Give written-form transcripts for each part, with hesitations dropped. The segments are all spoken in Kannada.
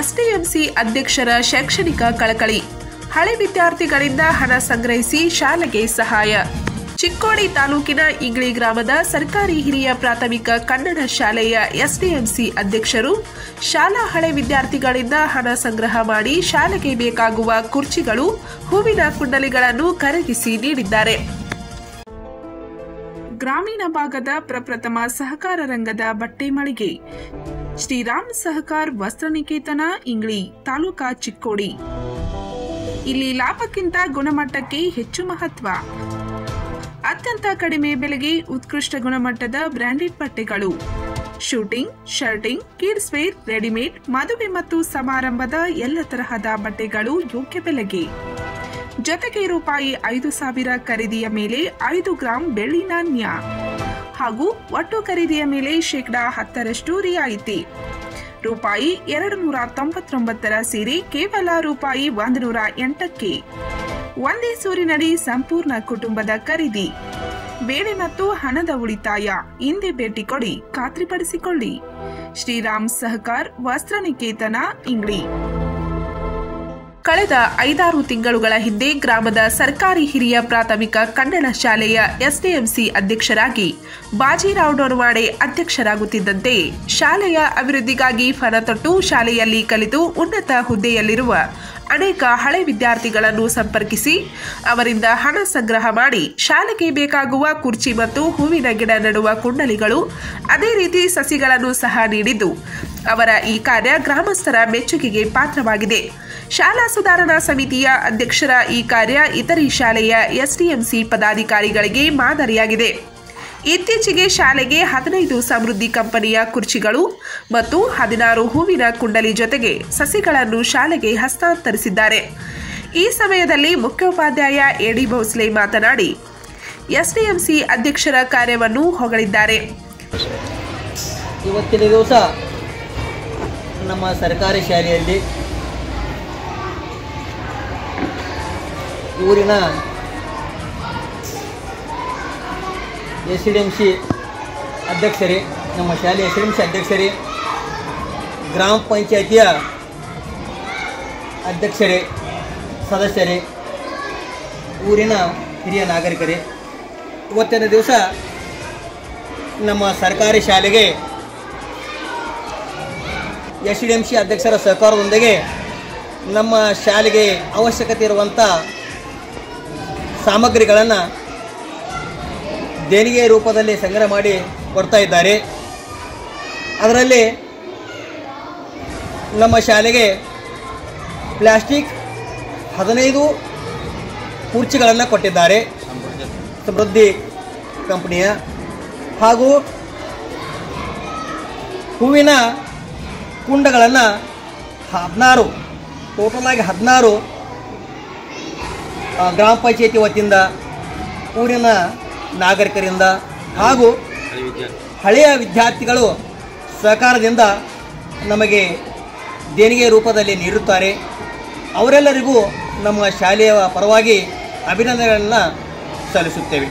ಎಸ್ಡಿಎಂಸಿ ಅಧ್ಯಕ್ಷರ ಶೈಕ್ಷಣಿಕ ಕಳಕಳಿ. ಹಳೆ ವಿದ್ಯಾರ್ಥಿಗಳಿಂದ ಹಣ ಸಂಗ್ರಹಿಸಿ ಶಾಲೆಗೆ ಸಹಾಯ. ಚಿಕ್ಕೋಡಿ ತಾಲೂಕಿನ ಇಂಗಳಿ ಗ್ರಾಮದ ಸರ್ಕಾರಿ ಹಿರಿಯ ಪ್ರಾಥಮಿಕ ಕನ್ನಡ ಶಾಲೆಯ ಎಸ್ಡಿಎಂಸಿ ಅಧ್ಯಕ್ಷರು ಶಾಲಾ ಹಳೆ ವಿದ್ಯಾರ್ಥಿಗಳಿಂದ ಹಣ ಸಂಗ್ರಹ ಮಾಡಿ ಶಾಲೆಗೆ ಬೇಕಾಗುವ ಕುರ್ಚಿಗಳು, ಹೂವಿನ ಕುಂಡಲಿಗಳನ್ನು ಖರೀದಿಸಿ ನೀಡಿದ್ದಾರೆ. ಗ್ರಾಮೀಣ ಭಾಗದ ಪ್ರಪ್ರಥಮ ಸಹಕಾರ ರಂಗದ ಬಟ್ಟೆ ಮಳಿಗೆ ಶ್ರೀರಾಮ್ ಸಹಕಾರ ವಸ್ತ್ರ ನಿಕೇತನ ಇಂಗಳಿ ತಾಲೂಕಾ ಚಿಕ್ಕೋಡಿ. ಇಲ್ಲಿ ಲಾಭಕ್ಕಿಂತ ಗುಣಮಟ್ಟಕ್ಕೆ ಹೆಚ್ಚು ಮಹತ್ವ. ಅತ್ಯಂತ ಕಡಿಮೆ ಬೆಲೆಗೆ ಉತ್ಕೃಷ್ಟ ಗುಣಮಟ್ಟದ ಬ್ರಾಂಡೆಡ್ ಬಟ್ಟೆಗಳು, suiting, shirting, kids wear, readymade, ಮದುವೆ ಮತ್ತು ಸಮಾರಂಭದ ಎಲ್ಲ ತರಹದ ಬಟ್ಟೆಗಳು ಯೋಗ್ಯ ಬೆಲೆಗೆ. ಜೊತೆಗೆ ₹5000 ಖರೀದಿಯ ಮೇಲೆ 5 ಗ್ರಾಂ ಬೆಳ್ಳಿ ನಾಣ್ಯ ಹಾಗೂ ಒಟ್ಟು ಖರೀದಿಯ ಮೇಲೆ ಶೇಕಡ 10% ರಿಯಾಯಿತಿ. ₹299 ಸೀರೆ ಕೇವಲ ₹108ಕ್ಕೆ. ಒಂದೇ ಸೂರಿನಡಿ ಸಂಪೂರ್ಣ ಕುಟುಂಬದ ಖರೀದಿ, ಬೇಳೆ ಮತ್ತು ಹಣದ ಉಳಿತಾಯ. ಹಿಂದೆ ಭೇಟಿ ಕೊಡಿ, ಖಾತ್ರಿಪಡಿಸಿಕೊಳ್ಳಿ. ಶ್ರೀರಾಮ್ ಸಹಕಾರ ವಸ್ತ್ರ ನಿಕೇತನ ಇಂಗಳಿ. ಕಳೆದ 5-6 ತಿಂಗಳುಗಳ ಹಿಂದೆ ಗ್ರಾಮದ ಸರ್ಕಾರಿ ಹಿರಿಯ ಪ್ರಾಥಮಿಕ ಕನ್ನಡ ಶಾಲೆಯ ಎಸ್ಡಿಎಂಸಿ ಅಧ್ಯಕ್ಷರಾಗಿ ಬಾಜಿರಾವ್ ಡೋರ್ವಾಡೆ ಅಧ್ಯಕ್ಷರಾಗುತ್ತಿದ್ದಂತೆ ಶಾಲೆಯ ಅಭಿವೃದ್ಧಿಗಾಗಿ ಫಲ ತೊಟ್ಟು ಶಾಲೆಯಲ್ಲಿ ಕಲಿತು ಉನ್ನತ ಹುದ್ದೆಯಲ್ಲಿರುವ ಅನೇಕ ಹಳೆ ವಿದ್ಯಾರ್ಥಿಗಳನ್ನು ಸಂಪರ್ಕಿಸಿ ಅವರಿಂದ ಹಣ ಸಂಗ್ರಹ ಮಾಡಿ ಶಾಲೆಗೆ ಬೇಕಾಗುವ ಕುರ್ಚಿ ಮತ್ತು ಹೂವಿನ ಗಿಡ ನೆಡುವ ಕುಂಡಲಿಗಳು, ಅದೇ ರೀತಿ ಸಸಿಗಳನ್ನು ಸಹ ನೀಡಿದ್ದು ಅವರ ಈ ಕಾರ್ಯ ಗ್ರಾಮಸ್ಥರ ಮೆಚ್ಚುಗೆಗೆ ಪಾತ್ರವಾಗಿದೆ. ಶಾಲಾ ಸುಧಾರಣಾ ಸಮಿತಿಯ ಅಧ್ಯಕ್ಷರ ಈ ಕಾರ್ಯ ಇತರೆ ಶಾಲೆಯ ಎಸ್ಡಿಎಂಸಿ ಪದಾಧಿಕಾರಿಗಳಿಗೆ ಮಾದರಿಯಾಗಿದೆ. ಇತ್ತೀಚೆಗೆ ಶಾಲೆಗೆ 15 ಸಮೃದ್ಧಿ ಕಂಪನಿಯ ಕುರ್ಚಿಗಳು ಮತ್ತು 16 ಹೂವಿನ ಕುಂಡಲಿ ಜೊತೆಗೆ ಸಸಿಗಳನ್ನು ಶಾಲೆಗೆ ಹಸ್ತಾಂತರಿಸಿದ್ದಾರೆ. ಈ ಸಮಯದಲ್ಲಿ ಮುಖ್ಯೋಪಾಧ್ಯಾಯ ಎಡಿ ಭೋಸ್ಲೆ ಮಾತನಾಡಿ ಎಸ್ಡಿಎಂಸಿ ಅಧ್ಯಕ್ಷರ ಕಾರ್ಯವನ್ನು ಹೊಗಳಿದ್ದಾರೆ. ಇವತ್ತಿನ ದಿವಸ ನಮ್ಮ ಸರ್ಕಾರಿ ಶಾಲೆಯಲ್ಲಿ ಊರಿನ ಎಸ್ಡಿಎಂಸಿ ಅಧ್ಯಕ್ಷರೇ, ನಮ್ಮ ಶಾಲೆಯ ಎಸ್ಡಿಎಂಸಿ ಅಧ್ಯಕ್ಷರೇ, ಗ್ರಾಮ ಪಂಚಾಯಿತಿಯ ಅಧ್ಯಕ್ಷರೇ, ಸದಸ್ಯರೇ, ಊರಿನ ಹಿರಿಯ ನಾಗರಿಕರೇ, ಇವತ್ತಿನ ದಿವಸ ನಮ್ಮ ಸರ್ಕಾರಿ ಶಾಲೆಗೆ ಎಸ್ಡಿಎಂಸಿ ಅಧ್ಯಕ್ಷರ ಸಹಕಾರದೊಂದಿಗೆ ನಮ್ಮ ಶಾಲೆಗೆ ಅವಶ್ಯಕತೆ ಇರುವಂಥ ಸಾಮಗ್ರಿಗಳನ್ನು ದೇಣಿಗೆ ರೂಪದಲ್ಲಿ ಸಂಗ್ರಹ ಮಾಡಿ ಕೊಡ್ತಾ ಇದ್ದಾರೆ. ಅದರಲ್ಲಿ ನಮ್ಮ ಶಾಲೆಗೆ ಪ್ಲಾಸ್ಟಿಕ್ 15 ಕುರ್ಚಿಗಳನ್ನು ಕೊಟ್ಟಿದ್ದಾರೆ ಸಮೃದ್ಧಿ ಕಂಪನಿಯ, ಹಾಗೂ ಹೂವಿನ ಕುಂಡಗಳನ್ನು 16, ಟೋಟಲಾಗಿ 16 ಗ್ರಾಮ ಪಂಚಾಯಿತಿ ವತಿಯಿಂದ, ಊರಿನ ನಾಗರಿಕರಿಂದ ಹಾಗೂ ಹಳೆಯ ವಿದ್ಯಾರ್ಥಿಗಳು ಸಹಕಾರದಿಂದ ನಮಗೆ ದೇಣಿಗೆ ರೂಪದಲ್ಲಿ ನೀಡುತ್ತಾರೆ. ಅವರೆಲ್ಲರಿಗೂ ನಮ್ಮ ಶಾಲೆಯ ಪರವಾಗಿ ಅಭಿನಂದನೆಗಳನ್ನು ಸಲ್ಲಿಸುತ್ತೇವೆ.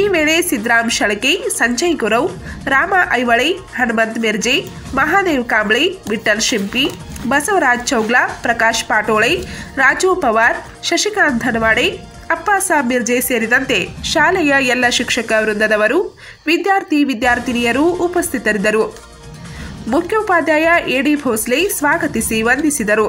ಈ ವೇಳೆ ಸಿದ್ದರಾಮ್ ಶಳಕೆ, ಸಂಜಯ್ ಗುರವ್, ರಾಮ ಐವಳೆ, ಹನುಮಂತ್ ಮಿರ್ಜೆ, ಮಹಾದೇವ್ ಕಾಂಬ್ಳೆ, ವಿಠಲ್ ಶಿಂಪಿ, ಬಸವರಾಜ್ ಚೌಗ್ಲಾ, ಪ್ರಕಾಶ್ ಪಾಟೋಳೆ, ರಾಜು ಪವಾರ್, ಶಶಿಕಾಂತ್ ಧನವಾಡೆ, ಅಪ್ಪಾಸಾಬ್ ಮಿರ್ಜೆ ಸೇರಿದಂತೆ ಶಾಲೆಯ ಎಲ್ಲ ಶಿಕ್ಷಕ ವೃಂದದವರು, ವಿದ್ಯಾರ್ಥಿನಿಯರು ಉಪಸ್ಥಿತರಿದ್ದರು. ಮುಖ್ಯೋಪಾಧ್ಯಾಯ ಎಡಿ ಭೋಸ್ಲೆ ಸ್ವಾಗತಿಸಿ ವಂದಿಸಿದರು.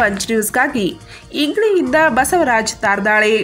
पंच न्यूज ಗಾಗಿ ಇಂಗ್ಲಿಯಿಂದ ಬಸವರಾಜ್ ತಾರ್ದಾಳೆ।